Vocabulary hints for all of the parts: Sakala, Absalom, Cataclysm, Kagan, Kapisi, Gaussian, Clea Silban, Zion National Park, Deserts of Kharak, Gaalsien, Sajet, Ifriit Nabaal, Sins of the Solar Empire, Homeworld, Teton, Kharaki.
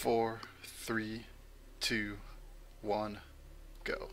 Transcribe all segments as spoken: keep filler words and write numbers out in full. four, three, two, one, go.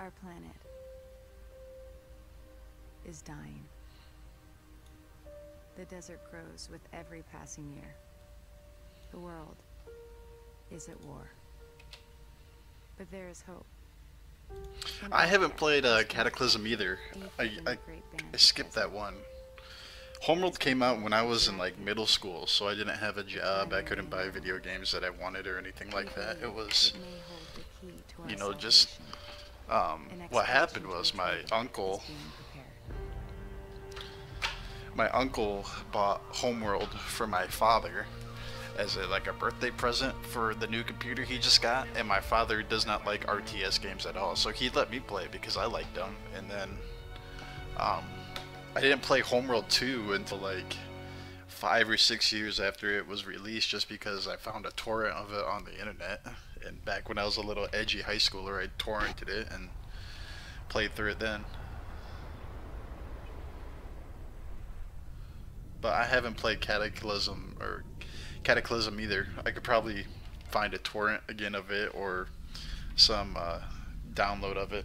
Our planet is dying. The desert grows with every passing year. The world is at war. But there is hope. I haven't played uh, Cataclysm either. I, I, I skipped that one. Homeworld came out when I was in like middle school, so I didn't have a job. I couldn't buy video games that I wanted or anything like that. It was, you know, just... Um, what happened was my uncle, my uncle bought Homeworld for my father as a, like a birthday present for the new computer he just got, and my father does not like R T S games at all, so he let me play because I liked them. And then um, I didn't play Homeworld two until like five or six years after it was released, just because I found a torrent of it on the internet. And back when I was a little edgy high schooler, I torrented it and played through it then. But I haven't played Cataclysm or Cataclysm either. I could probably find a torrent again of it, or some uh, download of it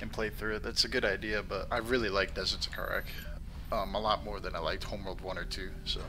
and play through it. That's a good idea, but I really like Deserts of Kharak um, a lot more than I liked Homeworld one or two, so...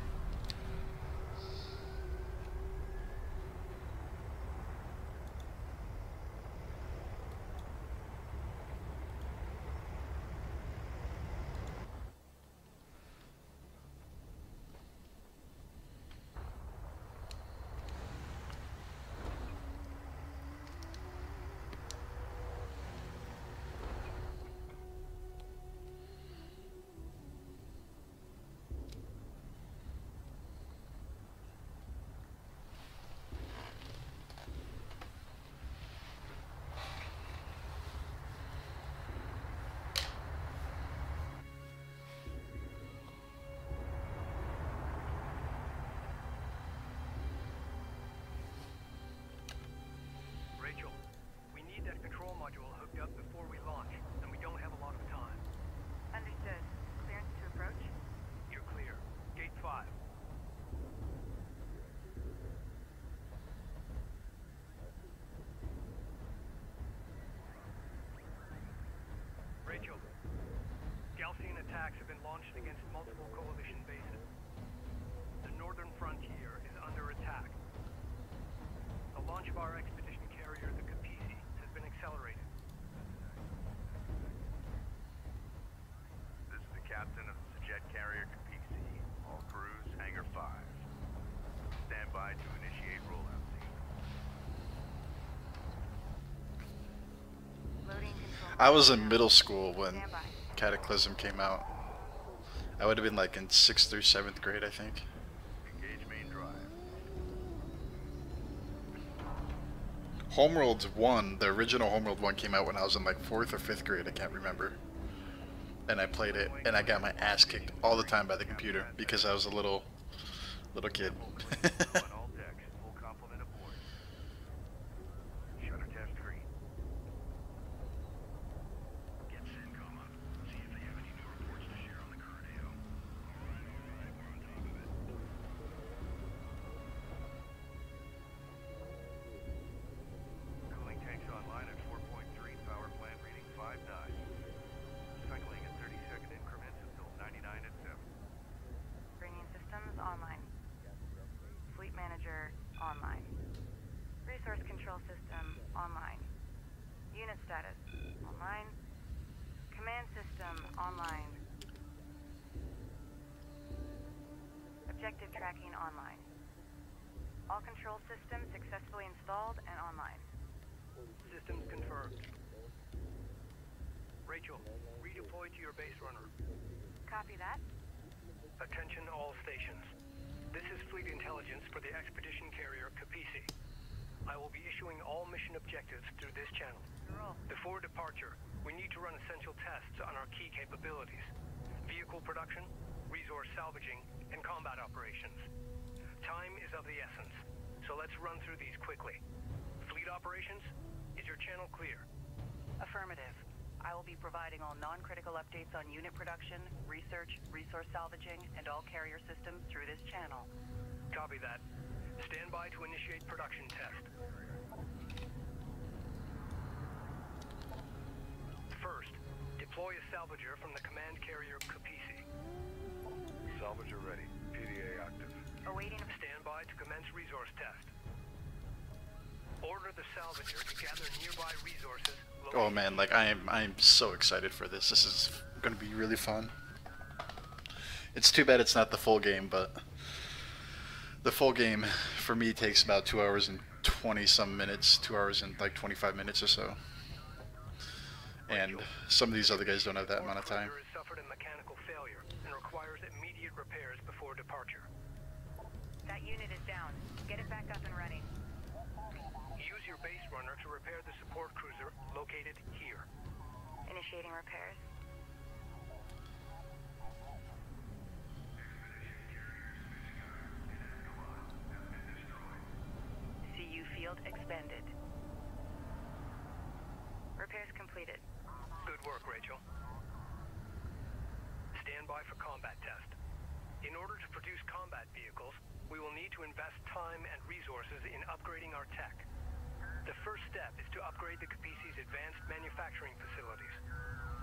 Gaussian attacks have been launched against multiple coalition bases. The northern frontier is under attack. The launch of our expedition carrier, the Kapisi, has been accelerated. This is the captain of the jet carrier Kapisi. All crews, hangar five. Stand by to initiate rollout. I was in middle school when Cataclysm came out. I would have been like in sixth or seventh grade, I think. Engage main drive. Homeworld one, the original Homeworld one came out when I was in like fourth or fifth grade, I can't remember. And I played it, and I got my ass kicked all the time by the computer because I was a little, little kid. Rachel, redeploy to your base runner. Copy that. Attention all stations. This is Fleet Intelligence for the expedition carrier Kapisi. I will be issuing all mission objectives through this channel. Before departure, we need to run essential tests on our key capabilities. Vehicle production, resource salvaging, and combat operations. Time is of the essence, so let's run through these quickly. Fleet operations, is your channel clear? Affirmative. I will be providing all non-critical updates on unit production, research, resource salvaging, and all carrier systems through this channel. Copy that. Stand by to initiate production test. First, deploy a salvager from the command carrier Kapisi. Salvager ready. P D A active. Awaiting. Stand by to commence resource test. Order the salvager to gather nearby resources. Oh man, like I am, I am so excited for this. This is going to be really fun. It's too bad it's not the full game, but the full game for me takes about two hours and twenty some minutes, two hours and like twenty-five minutes or so. And some of these other guys don't have that amount of time. Suffered a mechanical failure and requires immediate repairs before departure. That unit is down. Get it back up and running. Use your base runner to repair the support cruiser located here. Initiating repairs. C U field expanded. Repairs completed. Good work, Rachel. Stand by for combat test. In order to produce combat vehicles, we will need to invest time and resources in upgrading our tech. The first step is to upgrade the Kapisi's advanced manufacturing facilities.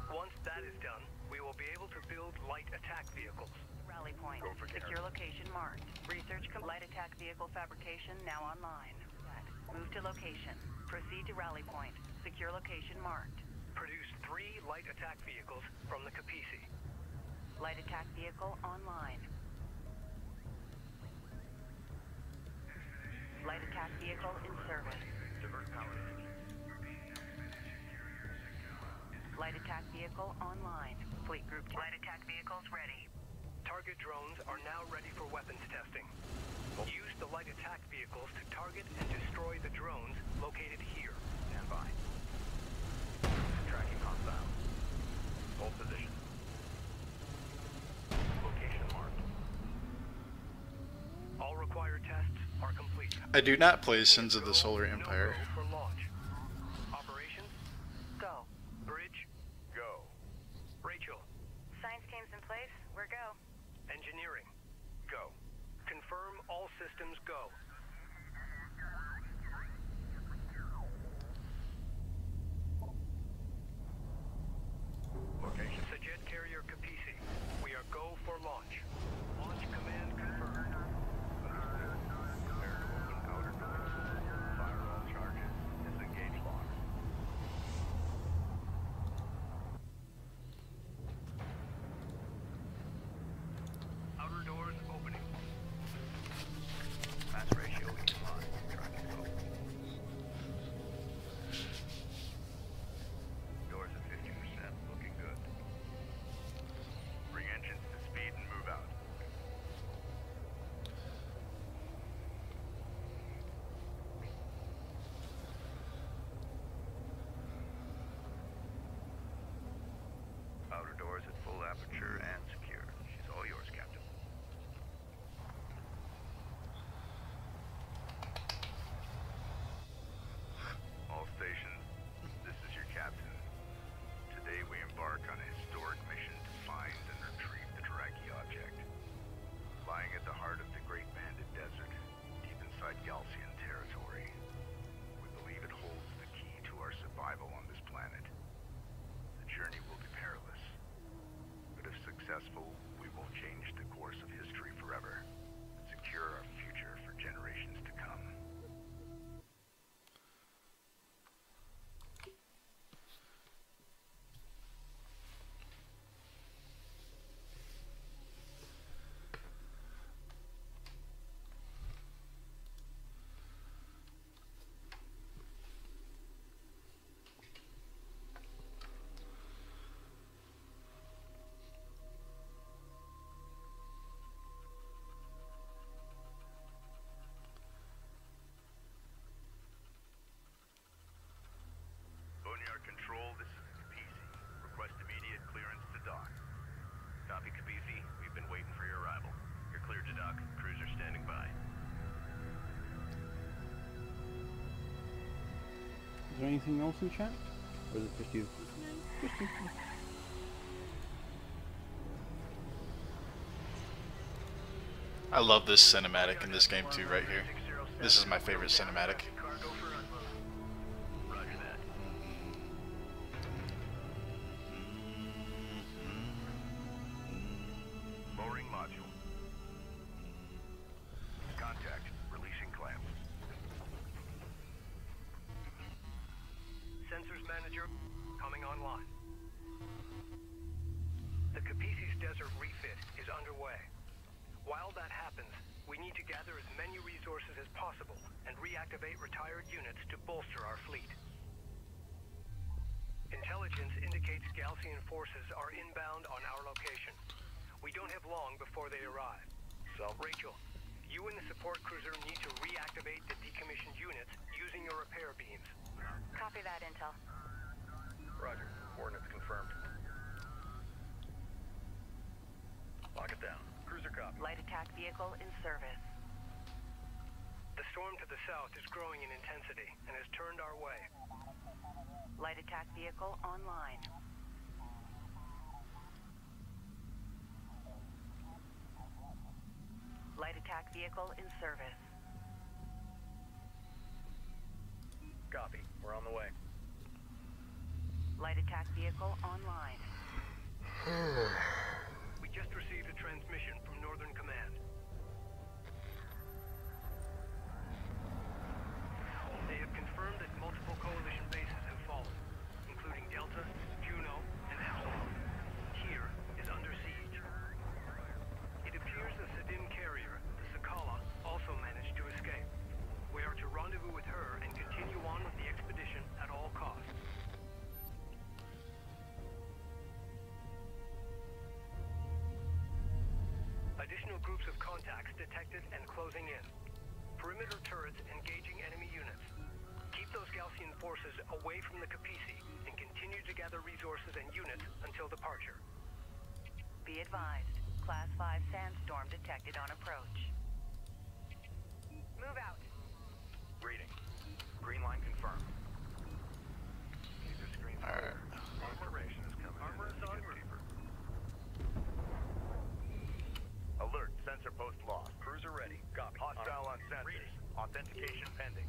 Once that is done, we will be able to build light attack vehicles. Rally point. Secure location marked. Research com- light attack vehicle fabrication now online. Move to location. Proceed to rally point. Secure location marked. Produce three light attack vehicles from the Kapisi. Light attack vehicle online. Light attack vehicle in service. Light attack vehicle online. Fleet group two. Light attack vehicles ready. Target drones are now ready for weapons testing. Use the light attack vehicles to target and destroy the drones located here. Stand by. Tracking hostile. Hold position. Location marked. All required tests are complete. I do not play Sins of the Solar Empire. No go for launch. Operations? Go. Bridge? Go. Rachel? Science team's in place. We're go. Engineering? Go. Confirm all systems go. Location. The jet carrier Kapisi. We are go for launch. Launch command confirmed. Aperture and secure. She's all yours, Captain. All stations, this is your captain. Today we embark on a historic mission to find and retrieve the Kharaki object. Lying at the heart of the Great Banded Desert, deep inside Gaussian territory, we believe it holds the key to our survival on this planet. The journey will be perilous. If successful, we will change the course of history forever and secure our future for generations to come. anything else in chat? Or is it just you? No. Just you. I love this cinematic in this game too, right here. This is my favorite cinematic. Vehicle in service. Copy. We're on the way. Light attack vehicle online. We just received a transmission from Northern Command. They have confirmed that multiple coalition bases have fallen, including Delta, Juno, and Absalom. Here is under siege. It appears the Sedim carrier also managed to escape. We are to rendezvous with her and continue on with the expedition at all costs. Additional groups of contacts detected and closing in. Perimeter turrets engaging enemy units. Keep those Gaussian forces away from the Kapisi and continue to gather resources and units until departure. Be advised, Class five sandstorm detected on approach. Move out. Reading. Green line confirmed. All right. Operation is coming. Armor is on route. Alert. Sensor post lost. Cruiser ready. Copy. Hostile on sensors. Authentication pending.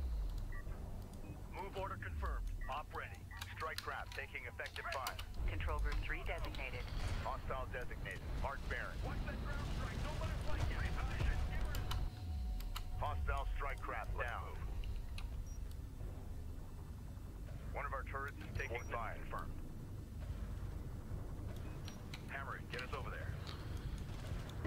Move order confirmed. Op ready. Strike craft taking effective fire. Control group three designated. Hostile designated. Mark Baron. What's that ground strike? Nobody fight yet. Hostile strike craft down. One of our turrets is taking fire. Confirmed. Hammer it, get us over there.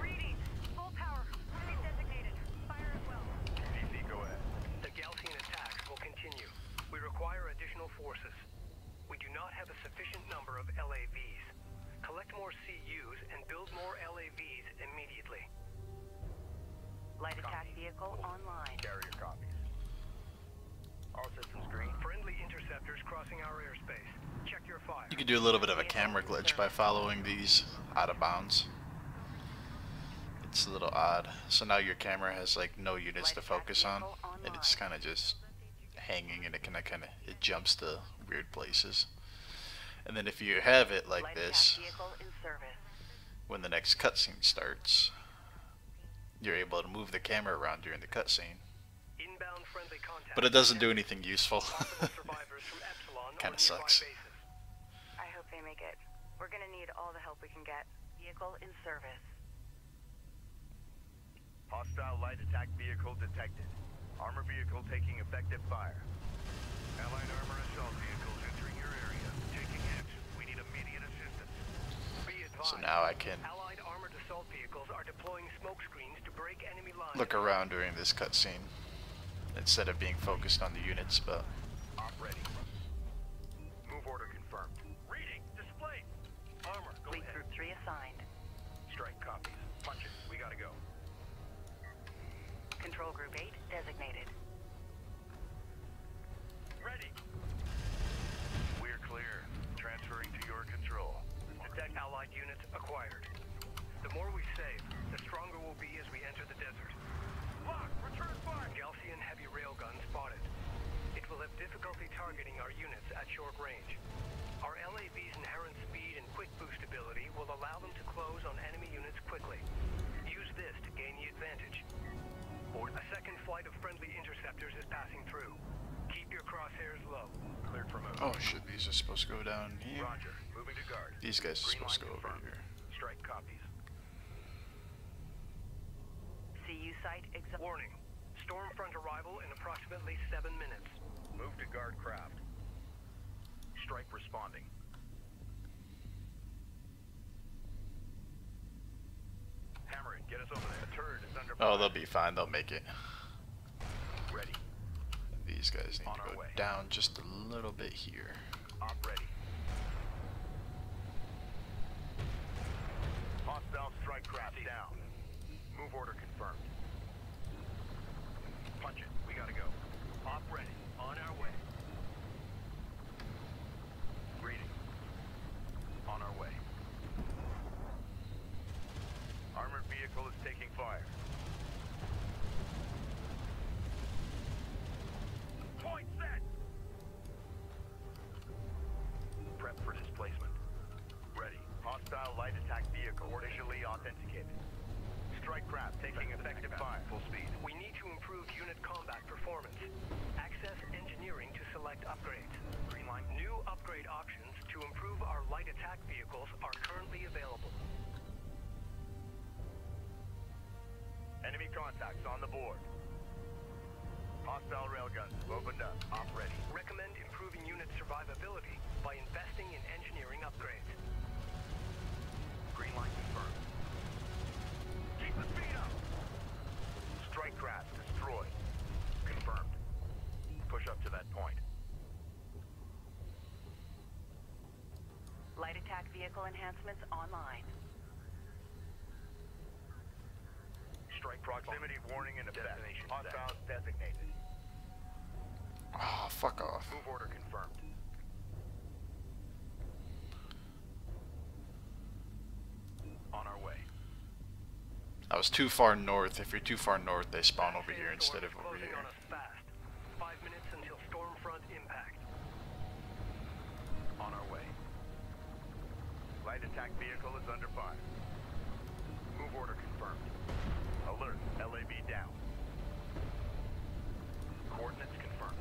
Reading. Full power. Reading designated. Fire as well. D C, go ahead. The Gaussian attacks will continue. We require additional forces. We do not have a sufficient number of L A Vs. Collect more C Us and build more L A Vs immediately. Light attack vehicle online. Carrier copies. All systems green. Friendly interceptors crossing our airspace. Check your fire. You can do a little bit of a camera glitch by following these out of bounds. It's a little odd. So now your camera has like no units to focus on, and it's kind of just hanging, and it kind of kind of it jumps to weird places. And then if you have it like this, when the next cutscene starts, you're able to move the camera around during the cutscene, but it doesn't do anything useful. Kind of sucks. I hope they make it. We're gonna need all the help we can get. Vehicle in service. Hostile light attack vehicle detected. Armor vehicle taking effective fire. Allied armor assault vehicles entering your area. Taking action. We need immediate assistance. Be advised. So now I can. Assault vehicles are deploying smoke screens to break enemy lines. Look around during this cutscene instead of being focused on the units, but op ready. Move order confirmed. Reading displayed. Armor, go ahead. Group three assigned. Strike copies. Punch it. We gotta go. Control group eight designated. Ready. We're clear. Transferring to your control. Detect allied units acquired. The more we save, the stronger we'll be as we enter the desert. Lock! Return fire! Gaussian heavy railgun spotted. It will have difficulty targeting our units at short range. Our L A B's inherent speed and quick boost ability will allow them to close on enemy units quickly. Use this to gain the advantage. A second flight of friendly interceptors is passing through. Keep your crosshairs low. Cleared for mode. Oh shit, these are supposed to go down here. Roger, moving to guard. These guys are supposed to go over here. Strike copies. C U site exit. Warning. Storm front arrival in approximately seven minutes. Move to guard craft. Strike responding. Hammer it, get us over there. The turret is under fire. Oh, they'll be fine. They'll make it. Ready. These guys need to go down just a little bit here. Op ready. Hostile strike craft down. Move order confirmed. Punch it. We gotta go. Op ready. On our way. Reading. On our way. Armored vehicle is taking fire. Point set! Prep for displacement. Ready. Hostile light attack vehicle initially authenticated. Strike craft taking effective fire. Full speed. We need to improve unit combat performance. Access engineering to select upgrades. Green line. New upgrade options to improve our light attack vehicles are currently available. Enemy contacts on the board. Hostile railguns opened up. Op ready. Recommend improving unit survivability by investing in engineering upgrades. Green line confirmed. Keep the speed up! Strike craft destroyed. Confirmed. Push up to that point. Light attack vehicle enhancements online. Strike proximity warning and destination. Hostiles designated. Ah, oh, fuck off. Move order confirmed. On our way. I was too far north. If you're too far north, they spawn over here instead of over here. Five minutes until storm front impact. On our way. Light attack vehicle is under fire. Move order confirmed. Alert. L A B down. Coordinates confirmed.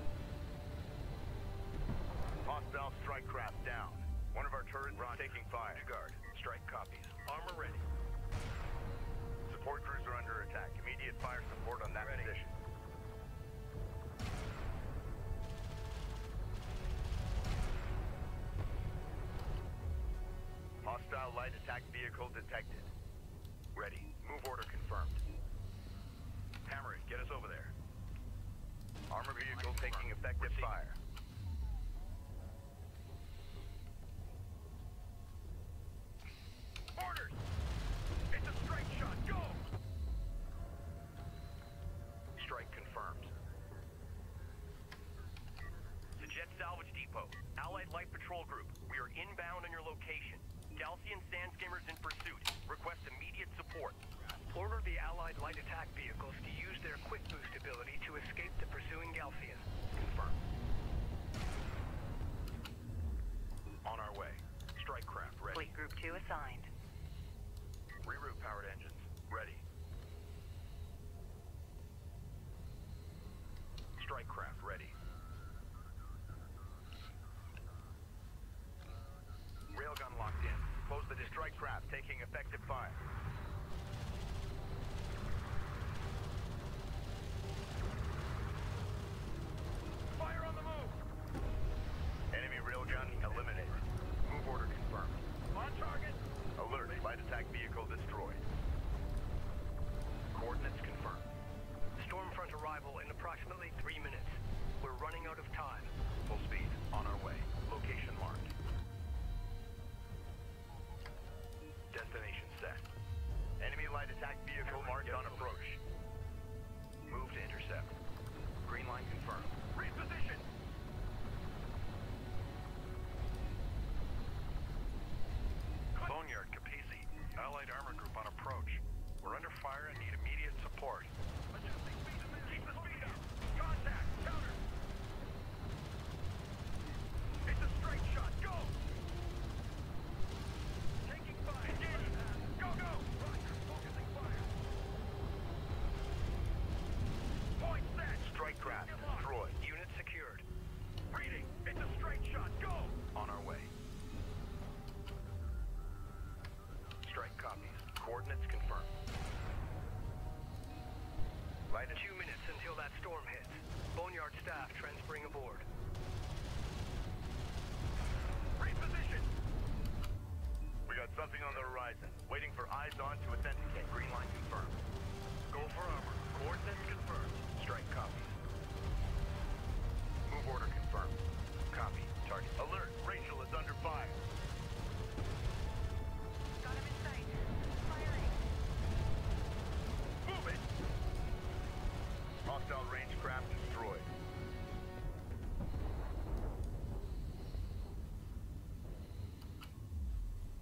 Hostile strike craft down. One of our turrets is taking fire. Guard. Strike copies. Armor ready. Support crews are under attack. Immediate fire support on that Ready. Position. Hostile light attack vehicle detected. Ready. Move order confirmed. Hammer it. Get us over there. Armor vehicle taking effective fire. Orders! It's a strike shot, go! Strike confirmed. The Jet Salvage Depot, Allied Light Patrol Group, we are inbound on your location. Gaussian sand skimmers in pursuit. Request immediate support. Order the Allied Light Attack Vehicles to use their quick boost ability to escape the pursuing Gaussian. Confirmed. On our way. Strike craft ready. Fleet Group two assigned. Reroute powered engines. Ready. Strike craft ready. Railgun locked in. Close the strike craft taking effective fire. Fire on the move! Enemy railgun eliminated. Move order confirmed. On target! Alert, light attack vehicle destroyed. Coordinates confirmed. Stormfront arrival in approximately three minutes. We're running out of time. Full speed, on our way. Location marked. Destination set. horizon. Waiting for eyes on to authenticate. Green line confirmed. Go for armor. Coordinates confirmed. Strike copies. Move order confirmed. Copy. Target. Alert. Rachel is under fire. Got him in sight. Firing. Move it! Hostile range craft destroyed.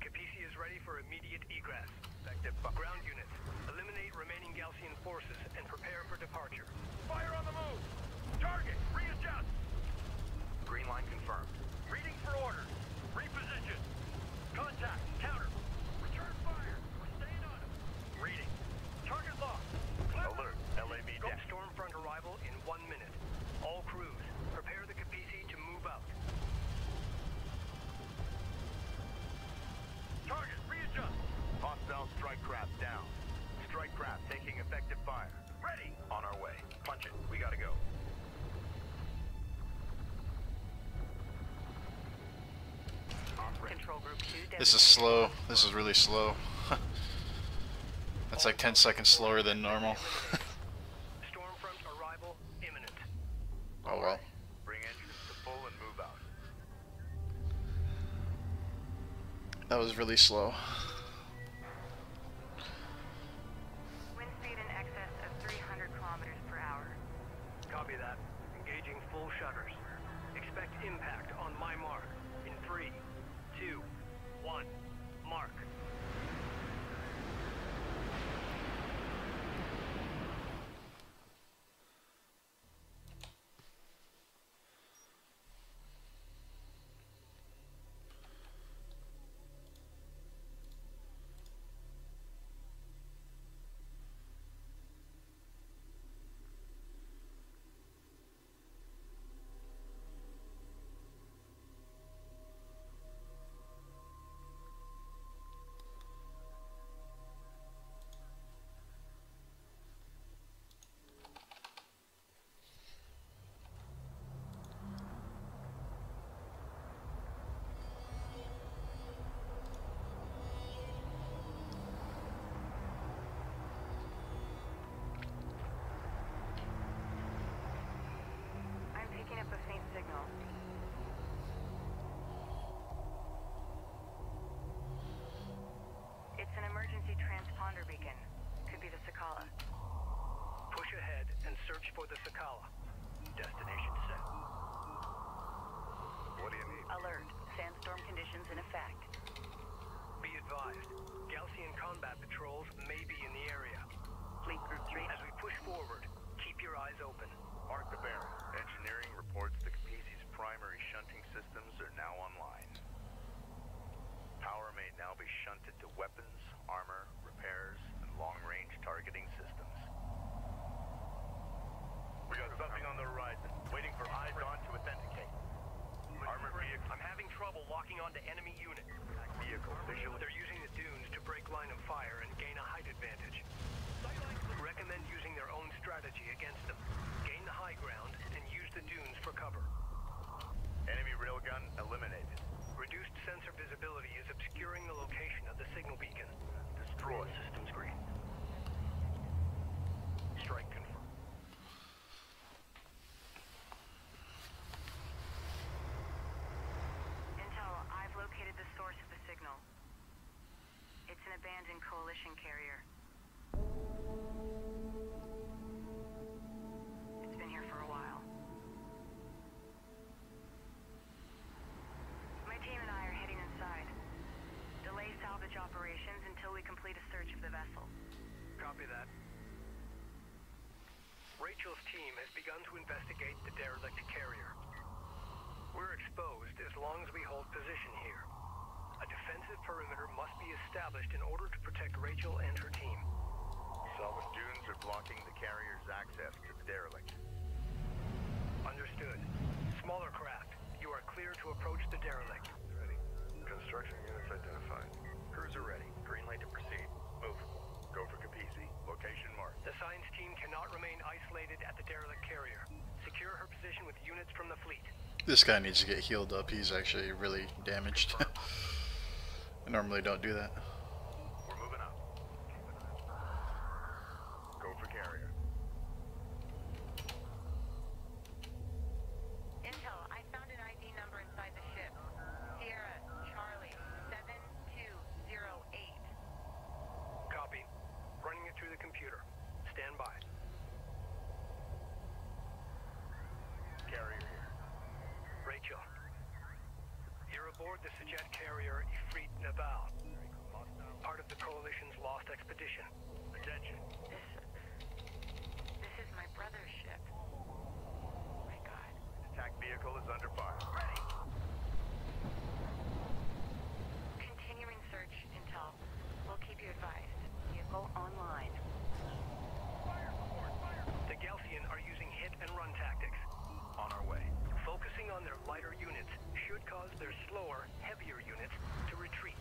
Kapisi is ready for immediate egress. Effective ground units. Eliminate remaining Gaussian forces and prepare for departure. Fire on the move! Target, readjust! Green line confirmed. Reading for orders. Reposition. Contact, counter. Return fire. We're staying on him. Reading. Target locked. Alert, L A V deck. Stormfront arrival in one minute. All crews, prepare the Kapisi to move out. Target, readjust. Hostile strike craft down. Strike craft taking effective fire. Ready! On our way. Punch it. We gotta go. Control group two, this is slow. This is really slow. That's like ten seconds slower than normal. Stormfront arrival imminent. Oh well. Bring engines to full and move out. That was really slow. Beacon. Could be the Sakala. Push ahead and search for the Sakala. Destination set. What do you need? Alert. Sandstorm conditions in effect. Be advised. Gaussian combat patrols may be in the area. Fleet Group three. As we push forward, keep your eyes open. Mark the bearing. Engineering reports the Kapisi's primary shunting systems are now online. Power may now be shunted to weapons, armor, repairs, and long-range targeting systems. We got something on the horizon. Waiting for eyes on to authenticate. Armored vehicle. I'm having trouble locking onto enemy units. Vehicle visual. They're using the dunes to break line of fire and gain a height advantage. Recommend using their own strategy against them. Gain the high ground and use the dunes for cover. Enemy railgun eliminated. Reduced sensor visibility is obscuring the location of the signal beacon. Destroy system screen. Strike confirmed. Intel, I've located the source of the signal. It's an abandoned coalition carrier. It's been here for a while. Team and I are heading inside. Delay salvage operations until we complete a search of the vessel. Copy that. Rachel's team has begun to investigate the derelict carrier. We're exposed as long as we hold position here. A defensive perimeter must be established in order to protect Rachel and her team. Solid dunes are blocking the carrier's access to the derelict. Understood. Smaller craft. You are clear to approach the derelict. Ready. Construction units identified. Crews are ready. Green light to proceed. Move. Go for Kapisi. Location marked. The science team cannot remain isolated at the derelict carrier. Secure her position with units from the fleet. This guy needs to get healed up. He's actually really damaged. I normally don't do that. aboard the Sajet carrier Ifriit Nabaal, part of the Coalition's lost expedition. Attention. This, this is my brother's ship. Oh my God. The attack vehicle is under fire. Ready. Continuing search intel. We'll keep you advised. Vehicle online. Fire forward, fire. The Gaussian are using hit and run tactics. On our way. Focusing on their lighter units should cause their slower, heavier units to retreat.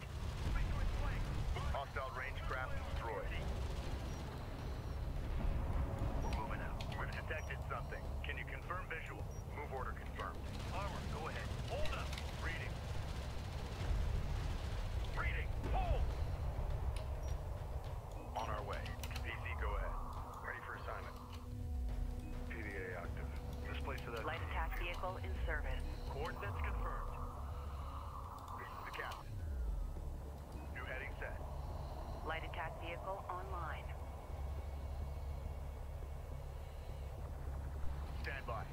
Hostile range craft destroyed. We're moving out. We've detected something. Can you confirm visual? Move order confirmed. Armor, go ahead. Hold up. Reading. Reading. Hold. On our way. P C, go ahead. Ready for assignment. P D A active. Displace to that. Light attack vehicle in service. Coordinates confirmed. This is the captain. New heading set. Light attack vehicle online. Stand by.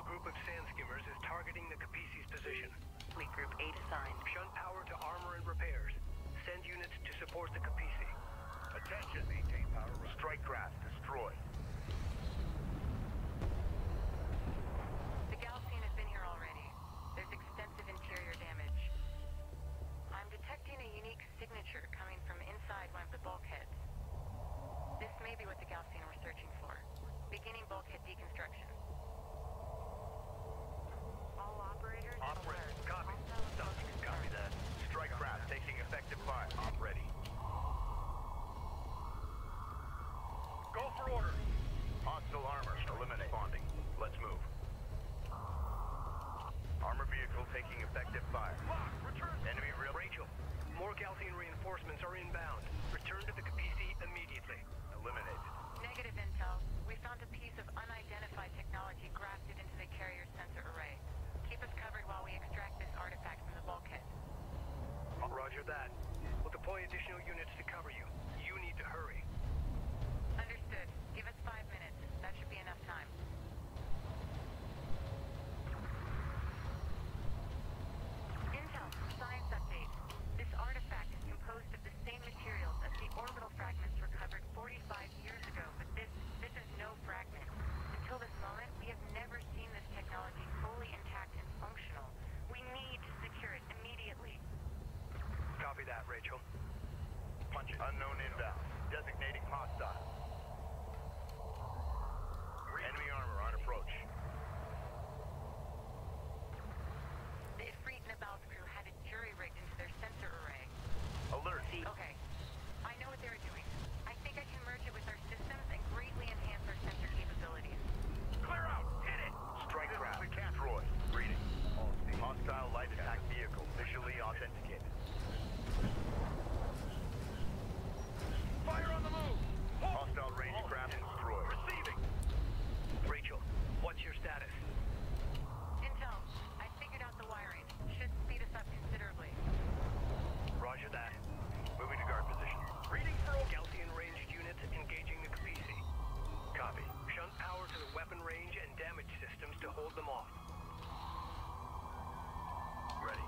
A group of sand skimmers is targeting the Kapisi's position. Fleet Group eight assigned. Shunt power to armor and repairs. Send units to support the Kapisi. Attention, maintain power run. Strike craft destroyed. The Gaalsien has been here already. There's extensive interior damage. I'm detecting a unique signature coming from inside one of the bulkheads. This may be what the Gaalsien were searching for. Beginning bulkhead deconstruction. All operators... Operator, copy. Something can copy that. Strike craft taking effective fire. Op ready. Go for order. Hostile armor. Eliminate. Bonding. Let's move. Armor vehicle taking effective fire. Lock. Return. Enemy real. Rachel. More Gaussian reinforcements are inbound. Return to the Kapisi immediately. Eliminated. Negative intel. We found a piece of unidentified technology grafted into the carrier sensor array. Keep us covered while we extract this artifact from the bulkhead. Roger that. We'll deploy additional units to cover you. You need to hurry. Understood. Give us five minutes. That should be enough time. Intel, science update. This artifact is composed of the same materials as the orbital fragments recovered forty-five years ago, but this, this is no fragment. Until this moment, we have never seen this technology fully intact and functional. We need to secure it immediately. Copy that, Rachel. Punch it. Unknown inbound. Designating hostile. Enemy armor on approach. The Ifriit Nabaal crew had a jury rigged into their sensor array. Alert. Okay. I know what they're doing. I think I can merge it with our systems and greatly enhance our sensor capabilities. Clear out! Hit it! Strike craft. We can't droid. Reading. Hostile light attack vehicle visually authenticated. Fire on the move! Hold. Hostile range craft destroyed. Receiving! Rachel, what's your status? Intel, I figured out the wiring. Should speed us up considerably. Roger that. Moving to guard position. Reading for all Gaussian ranged units engaging the Kapisi. Copy. Shunt power to the weapon range and damage systems to hold them off. Ready.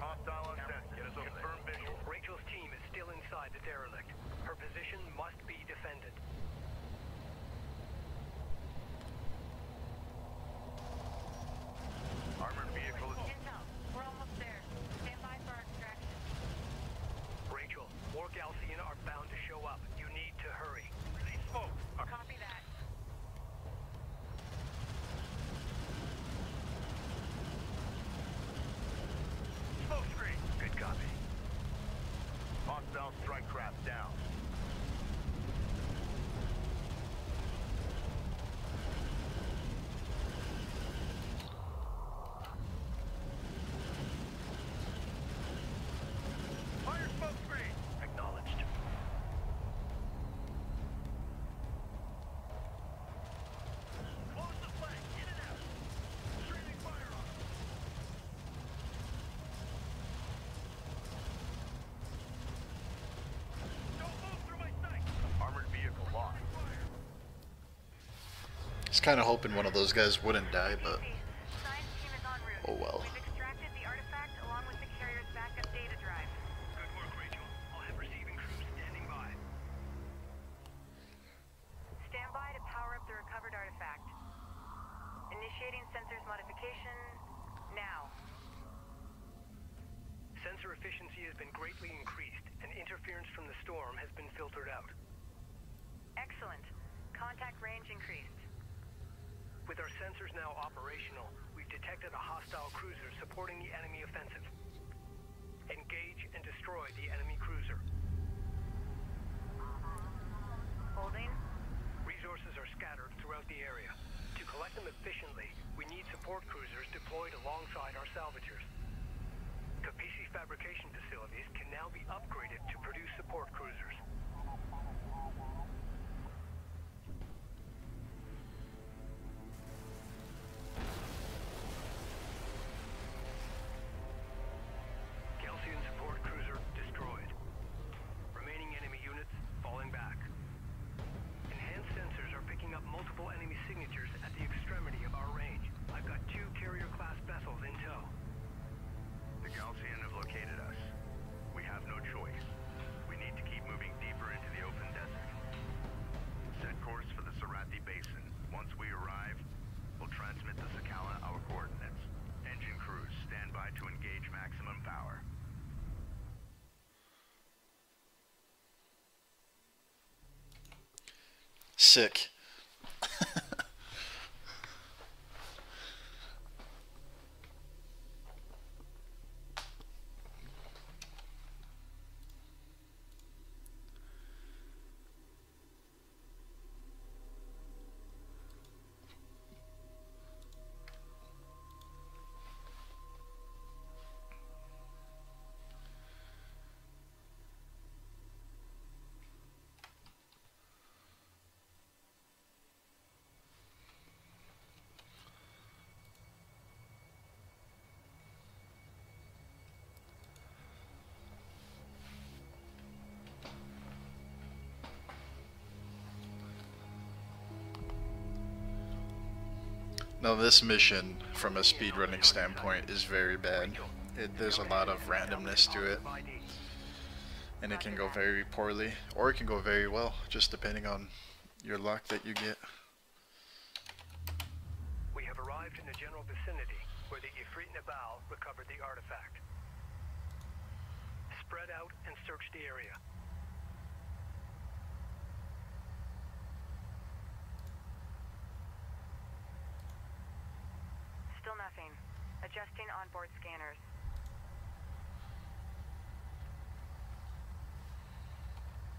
Hostile on sensor. Confirm visual. Rachel's team is still inside the derelict. Her position must be defended. Armored vehicle is... Intel, we're almost there. Stand by for our extraction. Rachel, more Gaussian are bound to show up. You need to hurry. Release smoke. Copy that. Good copy. Hostile strike craft down. Just kind of hoping one of those guys wouldn't die, but oh well. Sick. Now this mission, from a speedrunning standpoint, is very bad. It, there's a lot of randomness to it, and it can go very poorly, or it can go very well, just depending on your luck that you get. We have arrived in the general vicinity where the Ifriit Nabaal recovered the artifact. Spread out and search the area. Adjusting onboard scanners.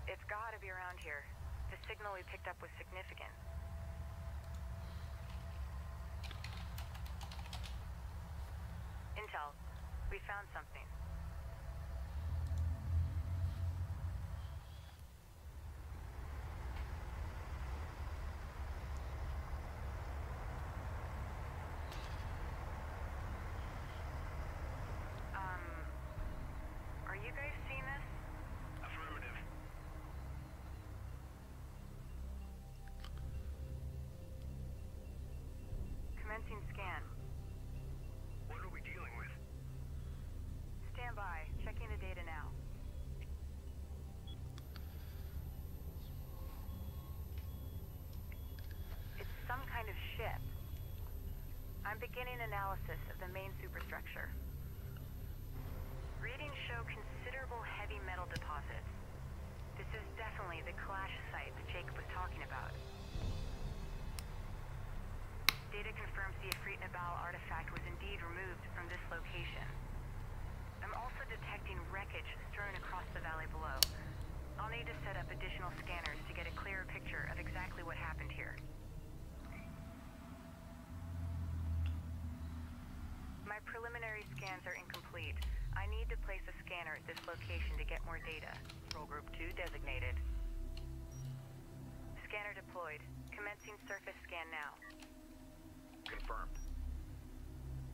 It's gotta be around here. The signal we picked up was significant. Intel, we found something. Scan. What are we dealing with? Stand by. Checking the data now. It's some kind of ship. I'm beginning analysis of the main superstructure. Readings show considerable heavy metal deposits. This is definitely the clash site that Jacob was talking about. Data confirms the Ifriit Nabaal artifact was indeed removed from this location. I'm also detecting wreckage strewn across the valley below. I'll need to set up additional scanners to get a clearer picture of exactly what happened here. My preliminary scans are incomplete. I need to place a scanner at this location to get more data. Control Group two designated. Scanner deployed. Commencing surface scan now. Confirmed.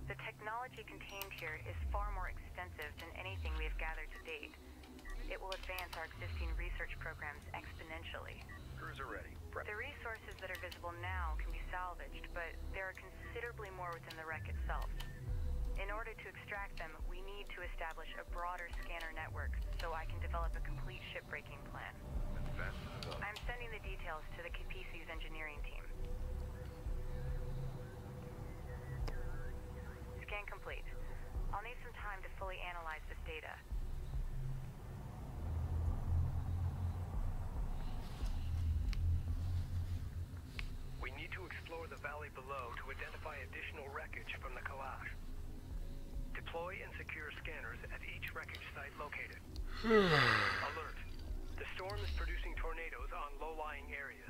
The technology contained here is far more extensive than anything we have gathered to date. It will advance our existing research programs exponentially. Cruiser ready. Prep. The resources that are visible now can be salvaged, but there are considerably more within the wreck itself. In order to extract them, we need to establish a broader scanner network so I can develop a complete shipbreaking plan. I'm sending the details to the Kapisi's engineering team. Scan complete. I'll need some time to fully analyze this data. We need to explore the valley below to identify additional wreckage from the collage. Deploy and secure scanners at each wreckage site located. Alert. The storm is producing tornadoes on low-lying areas.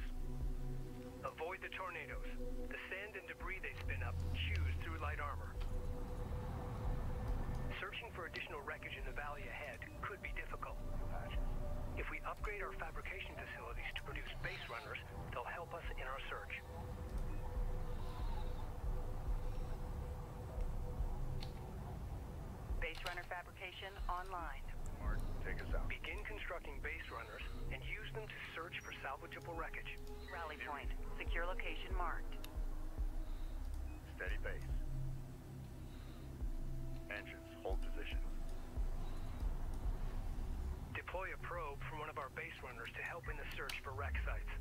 Avoid the tornadoes. The sand and debris they spin up chews through light armor. Searching for additional wreckage in the valley ahead could be difficult. If we upgrade our fabrication facilities to produce base runners, they'll help us in our search. Base runner fabrication online. Mark, take us out. Begin constructing base runners and use them to search for salvageable wreckage. Rally point. Secure location marked. Steady base. Engines, hold position. Deploy a probe from one of our base runners to help in the search for wreck sites.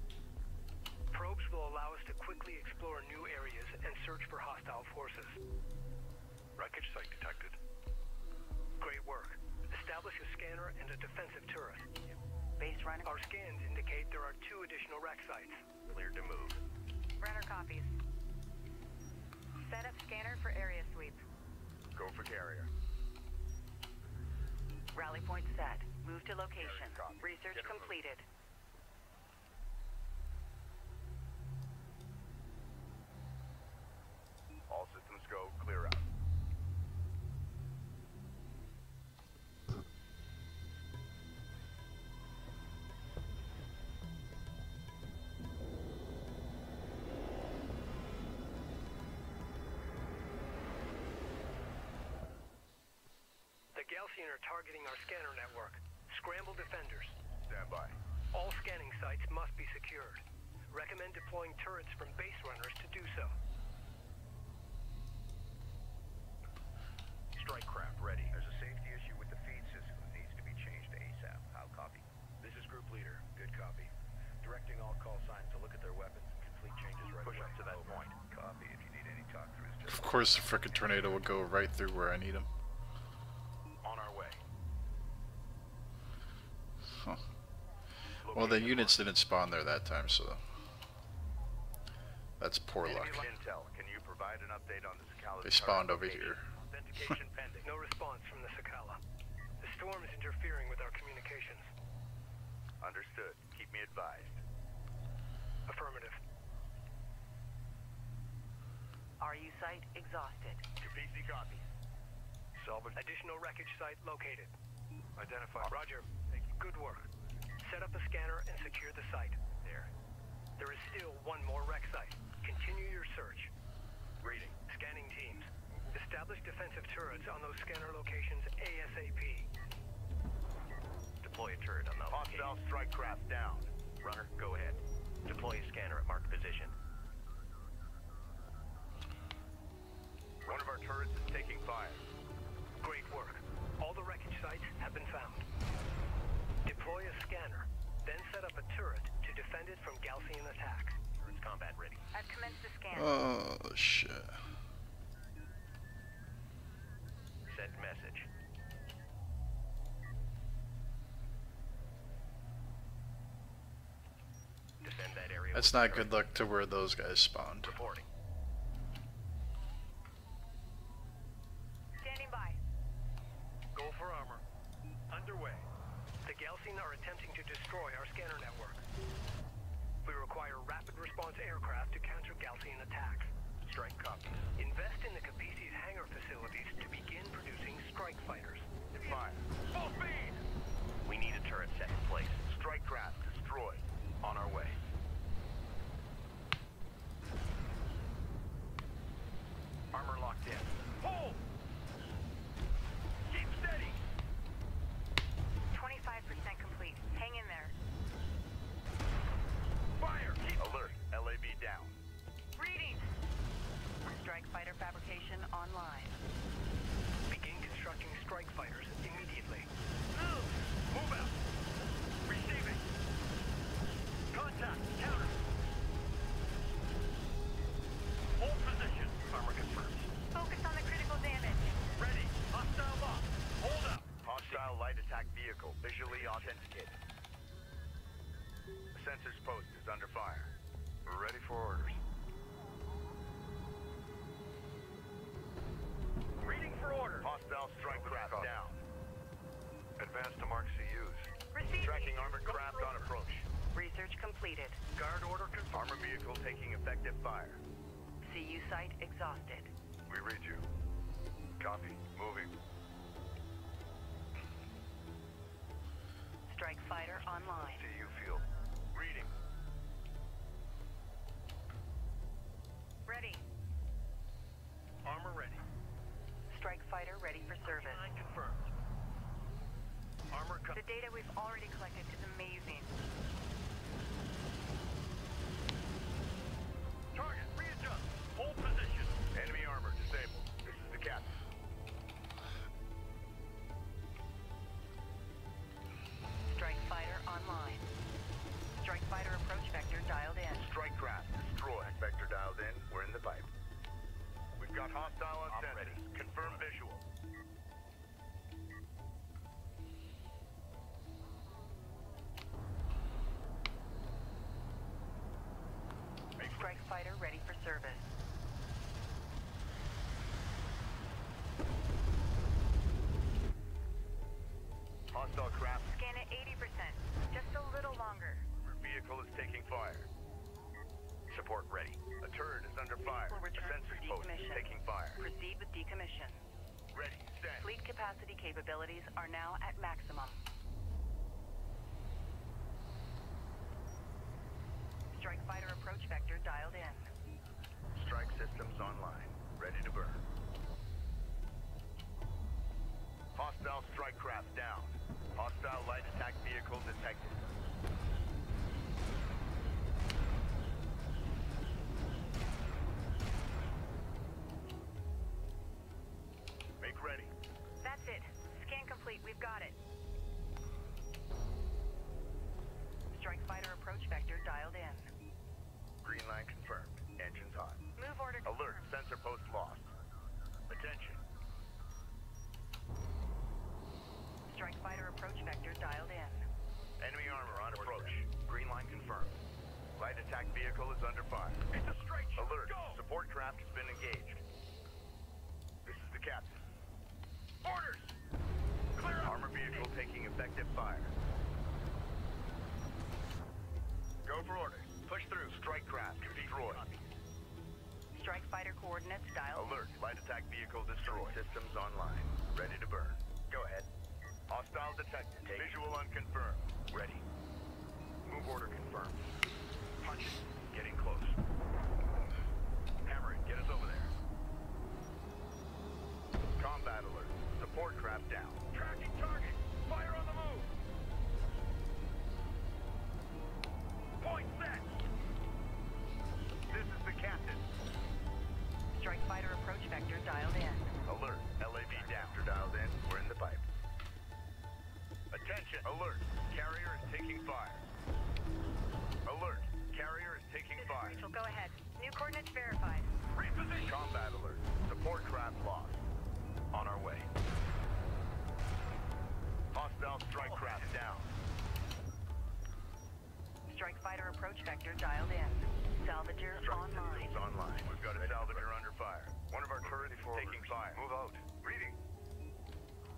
Probes will allow us to quickly explore new areas and search for hostile forces. Wreckage site detected. Great work. Establish a scanner and a defensive turret. Base runner. Our scans indicate there are two additional wreck sites. Cleared to move. Runner copies. Set up scanner for area sweep. Go for carrier. Rally point set. Move to location. Research completed. All systems go. Clear out. Gaussian are targeting our scanner network. Scramble defenders. Stand by. All scanning sites must be secured. Recommend deploying turrets from base runners to do so. Strike craft ready. There's a safety issue with the feed system that needs to be changed to ASAP. How copy? This is group leader. Good copy. Directing all call signs to look at their weapons and complete changes right away. Push up to that point. Copy. If you need any talk-throughs. Of course the frickin' tornado will go right through where I need him. On our way. Huh. Well, the units didn't spawn there that time, so that's poor luck. Intel, can you provide an update on the Sakala? They spawned over here. Authentication pending. No response from the Sakala. The storm is interfering with our communications. Understood. Keep me advised. Affirmative. R U site exhausted. Kapisi copies. Additional wreckage site located. Identified. Roger. Good work. Set up a scanner and secure the site. There. There is still one more wreck site. Continue your search. Reading. Scanning teams. Establish defensive turrets on those scanner locations ASAP. Deploy a turret on the hostile strike craft down. Runner, go ahead. Deploy a scanner at marked position. One of our turrets is taking fire. Great work. All the wreckage sites have been found. Deploy a scanner, then set up a turret to defend it from Gaussian attack. Turret's combat ready. I've commenced the scan. Oh, shit. Send message. Defend that area. That's not good luck to where those guys spawned. Reporting. Go for armor. Underway. The Gaussian are attempting to destroy our scanner network. We require rapid response aircraft to counter Gaussian attacks. Strike copies. Invest in the Kapisi's hangar facilities to begin producing strike fighters. Fire. Full speed! We need a turret set in place. Strike craft destroyed. On our way. Defenses post is under fire. We're ready for orders. Reading for orders. Hostile strike craft down. Advance to mark C Us. Receiving. Tracking armored craft on approach. Research completed. Guard order confirmed. Armored vehicle taking effective fire. C U site exhausted. We read you. Copy. Moving. Strike fighter online. C U field. Reading. Ready. Armor ready. Strike fighter ready for service. Confirmed. Armor co- The data we've already collected is amazing. Target readjust. Hold position. Enemy armor disabled. This is the captain. Strike fighter online. Strike fighter approach vector dialed in. Strike craft destroyed. Vector dialed in. We're in the pipe. We've got hostile on sensors. Confirm visual. Strike fighter ready for service. Hostile craft. Scan at eighty percent. Just a little longer. Vehicle is taking fire. Support ready. A turret is under fire. We'll return for decommission. Taking fire. Proceed with decommission. Ready, set. Fleet capacity capabilities are now at maximum. Strike fighter approach vector dialed in. Strike systems online. Ready to burn. Hostile strike craft down. Hostile light attack vehicle detected. Make ready. That's it. Scan complete. We've got it. Strike fighter approach vector dialed in. Green line confirmed. Engines hot. Move order confirmed. Alert. Sensor post lost. Attention. Strike fighter approach vector dialed in. Enemy armor on approach. Green line confirmed. Light attack vehicle is under fire. It's a straight shot. Alert. Go. Support craft has been engaged. This is the captain. Orders. Clear up. Armor vehicle taking effective fire. Go for orders. Push through. Strike craft destroyed. Strike fighter coordinates dialed. Alert. Light attack vehicle destroyed. Systems online. Ready to burn. Go ahead. Hostile detected. Take. Visual unconfirmed. Ready. Move order confirmed. Punch it. Getting close. Hammer it. Get us over there. Combat alert. Support craft down. Tracking target. Fire on the move. Point set! This is the captain. Strike fighter approach vector dialed in. Alert. L A V down. Vector dialed in. We're in the pipe. Attention! Alert. Carrier is taking fire. Alert. Carrier is taking this fire. Is Rachel, go ahead. New coordinates verified. Reposition! Combat alert. Support craft lost. On our way. Hostile strike oh. craft down. Strike fighter approach vector dialed in. Salvager strike online. online. We've got a salvager under fire. One of our turrets is taking fire. Move out. Reading.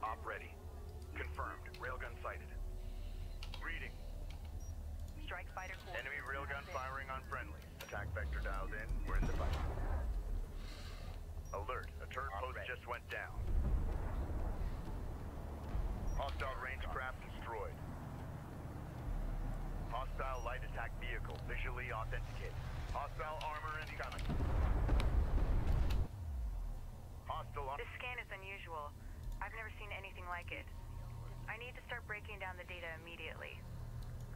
Op ready. Confirmed. Railgun sighted. Reading. Strike fighter. Enemy railgun firing on friendly. Attack vector dialed in. We're in the fight. Alert. A turret post ready. Just went down. Hostile range craft destroyed. Hostile light attack vehicle visually authenticated. Hostile armor incoming. Hostile armor. This scan is unusual. I've never seen anything like it. I need to start breaking down the data immediately.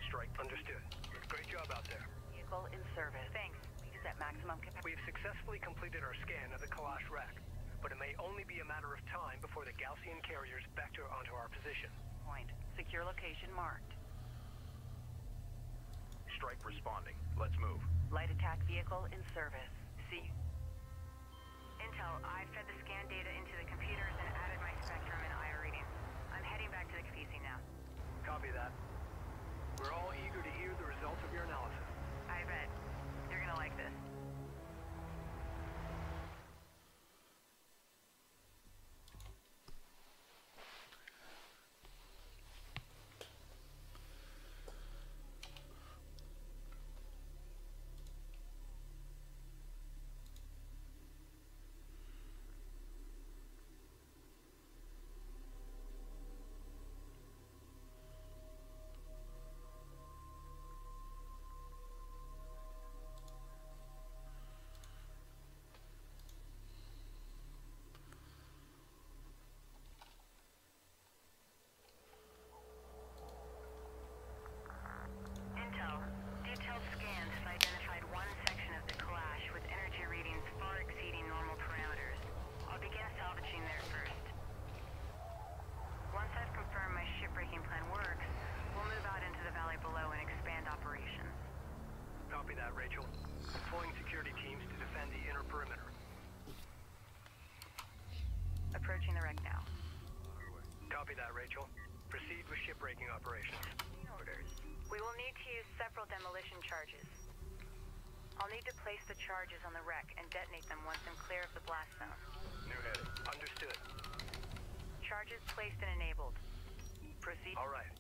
Strike understood. Great job out there. Vehicle in service. Thanks. Is at maximum capacity. We've successfully completed our scan of the Kalash wreck, but it may only be a matter of time before the Gaussian carriers vector onto our position. Point. Secure location marked. Strike responding. Let's move. Light attack vehicle in service. See. Intel, I fed the scan data into the computers and added my spectrum and I R readings. I'm heading back to the Kapisi now. Copy that. We're all eager to hear the results of your analysis. that, Rachel. Deploying security teams to defend the inner perimeter. Approaching the wreck now. Copy that, Rachel. Proceed with shipbreaking operations. Orders. We will need to use several demolition charges. I'll need to place the charges on the wreck and detonate them once I'm clear of the blast zone. New heading. Understood. Charges placed and enabled. Proceed. All right.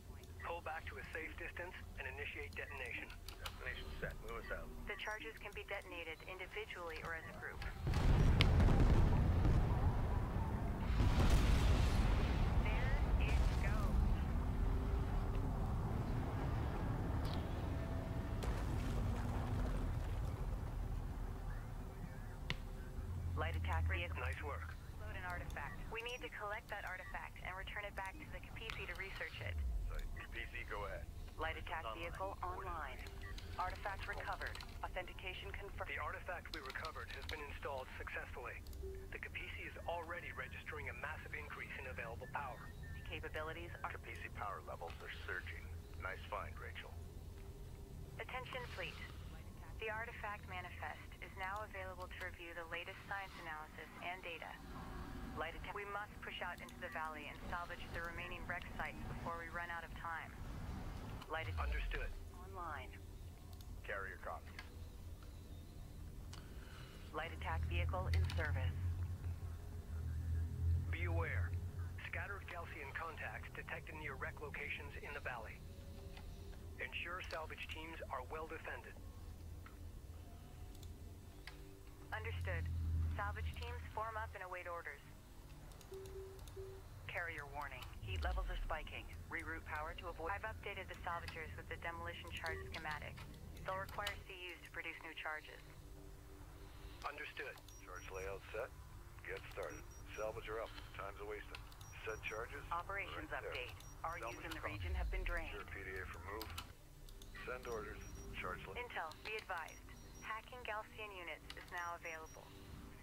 Pull back to a safe distance and initiate detonation. Detonation set. Move us out. The charges can be detonated individually or as a group. Nice work. Load an artifact. We need to collect that artifact and return it back to the Kapisi to research it. Kapisi, go ahead. Light attack vehicle online. Artifact recovered. Authentication confirmed. The artifact we recovered has been installed successfully. The Kapisi is already registering a massive increase in available power. The capabilities are... Kapisi power levels are surging. Nice find, Rachel. Attention, fleet. The artifact manifest is now available to review the latest science analysis and data. Light attack. We must push out into the valley and salvage the remaining wreck sites before we run out of time. Light attack. Understood. Online. Carrier copies. Light attack vehicle in service. Be aware. Scattered Gaussian contacts detected near wreck locations in the valley. Ensure salvage teams are well defended. Understood. Salvage teams form up and await orders. Carrier warning. Heat levels are spiking. Reroute power to avoid... I've updated the salvagers with the demolition charge schematic. They'll require C Us to produce new charges. Understood. Charge layout set. Get started. Salvager up. Time's a wasted. Set charges. Operations right update. There. R Us in the call. Region have been drained. Sure, P D A for move. Send orders. Charge layout. Intel, be advised. Hacking Gaussian units is now available.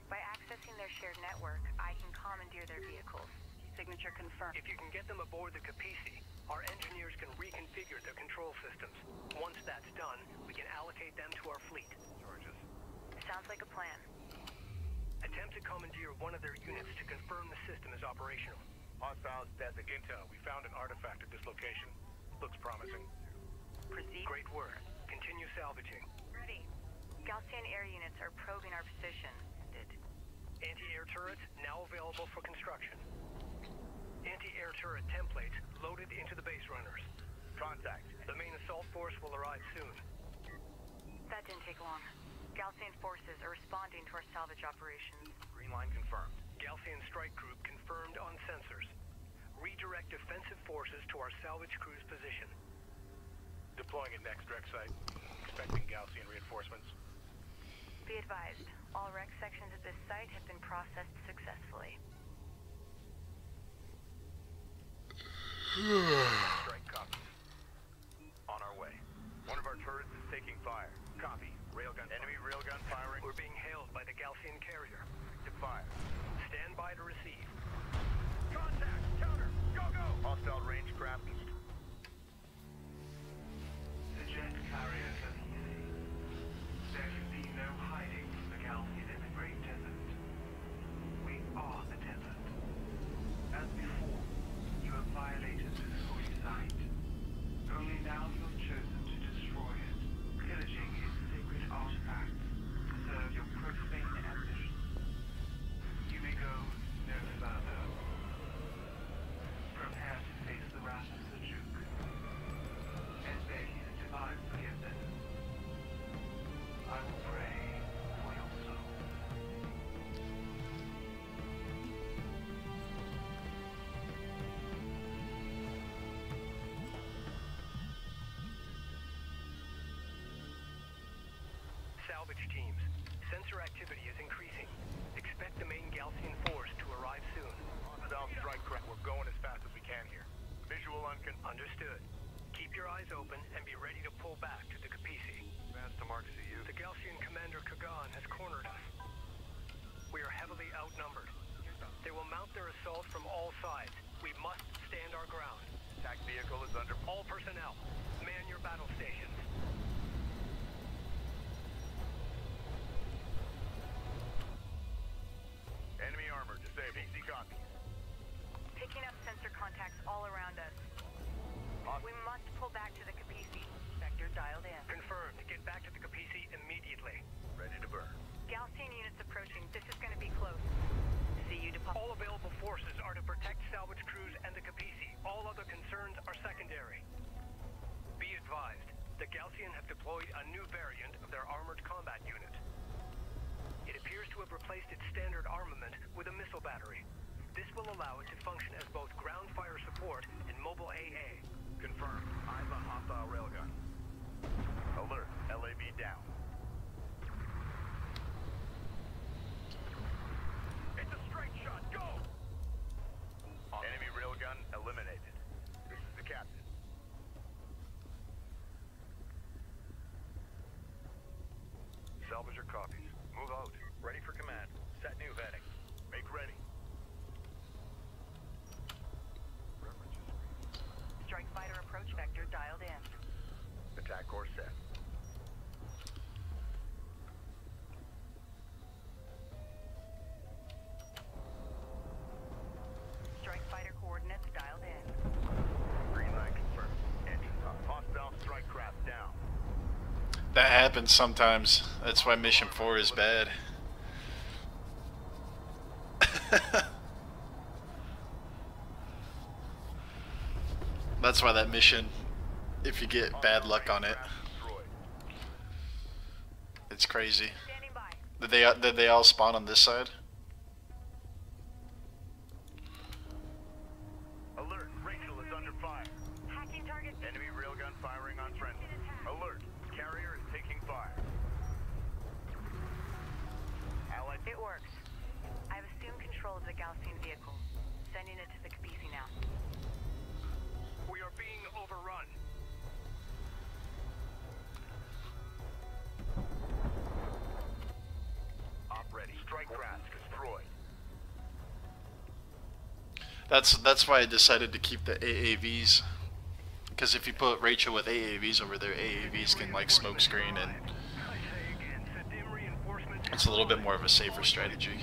By accessing their shared network, I can commandeer their vehicles. Signature confirmed. If you can get them aboard the Kapisi, our engineers can reconfigure their control systems. Once that's done, we can allocate them to our fleet. Charges. Sounds like a plan. Attempt to commandeer one of their units to confirm the system is operational. Hostiles designate Intel. We found an artifact at this location. Looks promising. Proceed. Great work. Continue salvaging. Ready. Gaussian air units are probing our position. Anti-air turrets now available for construction. Anti-air turret templates loaded into the base runners. Contact. The main assault force will arrive soon. That didn't take long. Gaussian forces are responding to our salvage operations. Green line confirmed. Gaussian strike group confirmed on sensors. Redirect defensive forces to our salvage crew's position. Deploying at next wreck site. Expecting Gaussian reinforcements. Be advised, all wreck sections at this site have been processed successfully. Strike copies. On our way. One of our turrets is taking fire. Copy. Railgun. Enemy railgun firing. We're being hailed by the Gaussian carrier. To fire. Stand by to receive. Contact! Counter! Go, go! Hostile range craft. The jet carrier has easy. There should be no hiding from the Gaussian in the Great Desert. We are the desert. As before, you have violated this holy site. Only now you have chosen to destroy it, pillaging its sacred artifacts to serve your profane ambitions. You may go no further. Prepare to face the wrath of the Duke, and bear his divine forgiveness. I will pray for your soul. Salvage teams, sensor activity is increasing. Expect the main Gaussian force to arrive soon. South strike crack. We're going as fast as we can here. Visual uncon. Understood. Keep your eyes open and be ready to pull back to the Kapisi. To mark C U. The Gaussian commander Kagan has cornered us. We are heavily outnumbered. They will mount their assault from all sides. We must stand our ground. Attack vehicle is under... All personnel, man your battle stations. all around us. Awesome. We must pull back to the Kapisi. Sector dialed in. Confirmed. Get back to the Kapisi immediately. Ready to burn. Gaussian units approaching. This is going to be close. See you to... All available forces are to protect salvage crews and the Kapisi. All other concerns are secondary. Be advised. The Gaussian have deployed a new variant of their armored combat unit. It appears to have replaced its standard armament with a missile battery. This will allow it to function as both ground fire support and mobile A A. Confirmed. I'm a hostile railgun. Alert. L A V down. It's a straight shot. Go! Awesome. Enemy railgun eliminated. This is the captain. Salvager copies. Move out. Ready for command. Set new heading. Make ready. Strike fighter approach vector dialed in. Attack course set. Strike fighter coordinates dialed in. Green light confirmed. Engine up. Hostile strike craft down. That happens sometimes. That's why mission four is bad. That's why that mission, if you get bad luck on it, it's crazy. Did they did they all spawn on this side? Alert! Rachel is under fire. Hacking target. Enemy railgun firing on friendly. Alert! Carrier is taking fire. Allied. It works. I've assumed control of the Gaussian vehicle. Sending it to the Kapisi now. We are being overrun. Op ready. Strike craft destroyed. That's that's why I decided to keep the A A Vs. Because if you put Rachel with A A Vs over there, A A Vs can like smoke screen, and it's a little bit more of a safer strategy.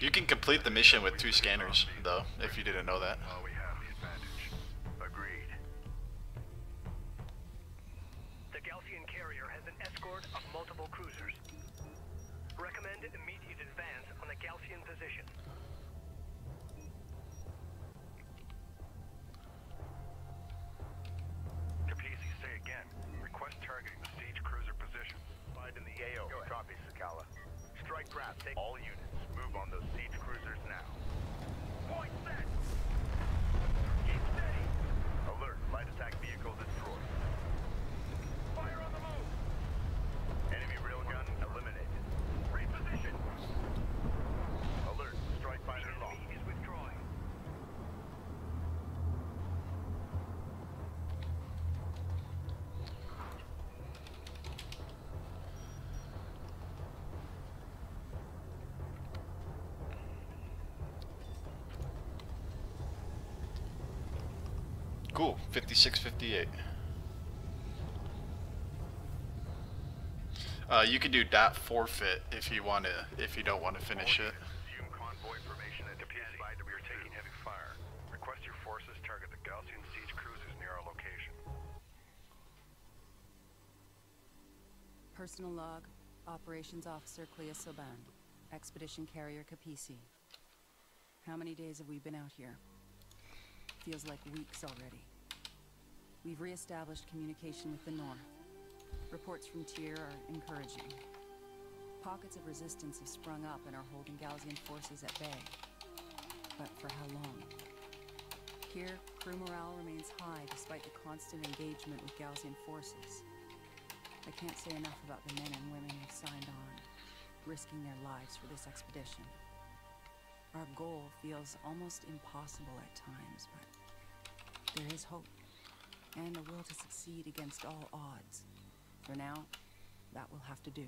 You can complete the mission with two scanners, though, if you didn't know that. We have the advantage. Agreed. The Gaussian carrier has an escort of multiple cruisers. Recommend immediate advance on the Gaussian position. Capizzi, say again. Request targeting the siege cruiser position. Slide in the A O. Copy, Sakala. Strike craft. Take all units. Move on those siege cruisers now. Point set! Keep steady! Alert, light attack vehicle destroyed. Fire on the move! Enemy railgun eliminated. Reposition! Alert, strike fighter lost. Enemy is withdrawing. Cool, fifty-six fifty-eight. Uh, you can do dot forfeit if you want to, if you don't want to finish it. Assume convoy formation at Kapisi. We are taking heavy fire. Request your forces target the Gaussian siege cruisers near our location. Personal log, Operations Officer Clea Silban, Expedition Carrier Kapisi. How many days have we been out here? Feels like weeks already. We've re-established communication with the North. Reports from Tier are encouraging. Pockets of resistance have sprung up and are holding Gaussian forces at bay. But for how long? Here, crew morale remains high despite the constant engagement with Gaussian forces. I can't say enough about the men and women who've signed on, risking their lives for this expedition. Our goal feels almost impossible at times, but there is hope and a will to succeed against all odds. For now, that will have to do.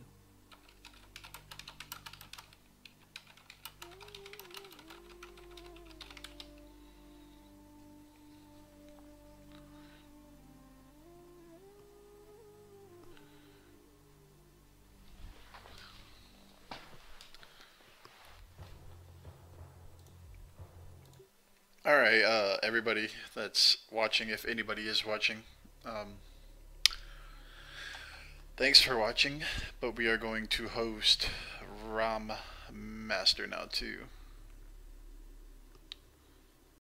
Alright, uh, everybody that's watching, if anybody is watching, um, thanks for watching, but we are going to host Ram Master now too.